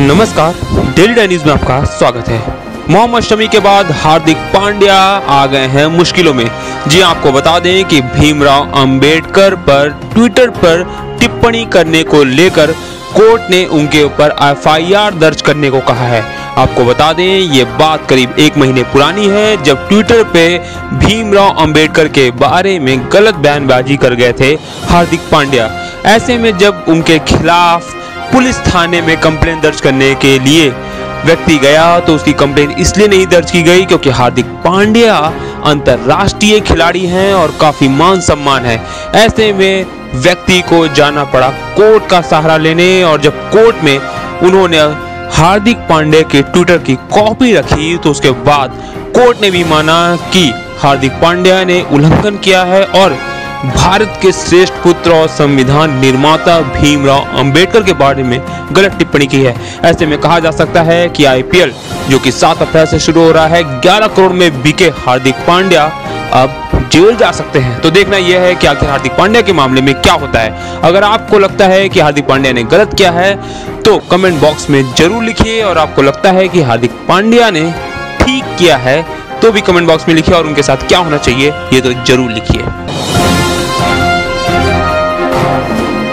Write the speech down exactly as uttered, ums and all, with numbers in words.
नमस्कार, daily diary news में आपका स्वागत है। मोहम्मद शमी के बाद हार्दिक पांड्या आ गए हैं मुश्किलों में। जी आपको बता दें कि भीमराव अंबेडकर पर ट्विटर पर टिप्पणी करने को लेकर कोर्ट ने उनके ऊपर एफ आई आर दर्ज करने को कहा है। आपको बता दें ये बात करीब एक महीने पुरानी है, जब ट्विटर पे भीमराव अंबेडकर के बारे में गलत बयानबाजी कर गए थे हार्दिक पांड्या। ऐसे में जब उनके खिलाफ पुलिस थाने में कंप्लेंट दर्ज करने के लिए व्यक्ति गया तो उसकी कंप्लेंट इसलिए नहीं दर्ज की गई क्योंकि हार्दिक पांड्या अंतर्राष्ट्रीय खिलाड़ी हैं और काफ़ी मान सम्मान है। ऐसे में व्यक्ति को जाना पड़ा कोर्ट का सहारा लेने, और जब कोर्ट में उन्होंने हार्दिक पांड्या के ट्विटर की कॉपी रखी तो उसके बाद कोर्ट ने भी माना कि हार्दिक पांड्या ने उल्लंघन किया है और भारत के श्रेष्ठ पुत्र और संविधान निर्माता भीमराव अंबेडकर के बारे में गलत टिप्पणी की है। ऐसे में कहा जा सकता है कि आई पी एल जो कि सात अप्रैल से शुरू हो रहा है, ग्यारह करोड़ में बिके हार्दिक पांड्या अब जेल जा सकते हैं। तो देखना यह है कि आखिर हार्दिक पांड्या के मामले में क्या होता है। अगर आपको लगता है कि हार्दिक पांड्या ने गलत किया है तो कमेंट बॉक्स में जरूर लिखिए, और आपको लगता है कि हार्दिक पांड्या ने ठीक किया है तो भी कमेंट बॉक्स में लिखिए, और उनके साथ क्या होना चाहिए ये तो जरूर लिखिए।